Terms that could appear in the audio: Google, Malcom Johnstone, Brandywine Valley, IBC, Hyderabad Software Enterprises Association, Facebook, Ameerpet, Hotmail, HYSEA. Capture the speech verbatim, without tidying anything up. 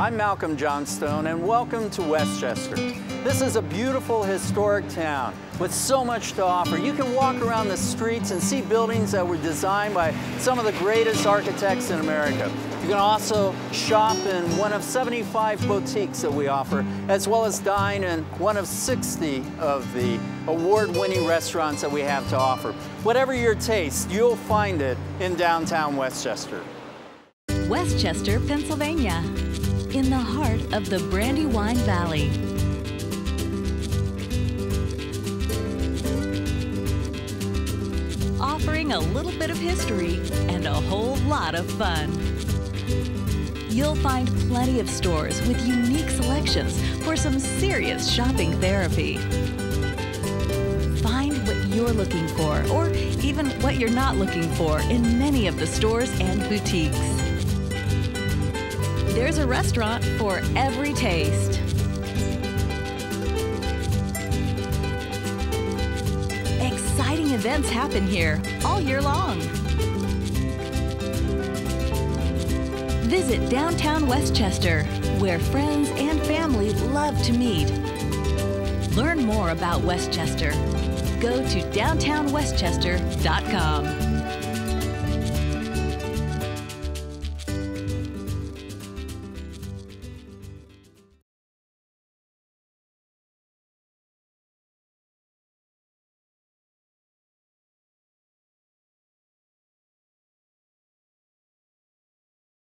I'm Malcom Johnstone, and welcome to Westchester. This is a beautiful historic town with so much to offer. You can walk around the streets and see buildings that were designed by some of the greatest architects in America. You can also shop in one of seventy-five boutiques that we offer, as well as dine in one of sixty of the award-winning restaurants that we have to offer. Whatever your taste, you'll find it in downtown Westchester. Westchester, Pennsylvania, in the heart of the Brandywine Valley. Offering a little bit of history and a whole lot of fun. You'll find plenty of stores with unique selections for some serious shopping therapy. Find what you're looking for, or even what you're not looking for, in many of the stores and boutiques. There's a restaurant for every taste. Exciting events happen here all year long. Visit downtown Westchester, where friends and family love to meet. Learn more about Westchester. Go to downtown westchester dot com.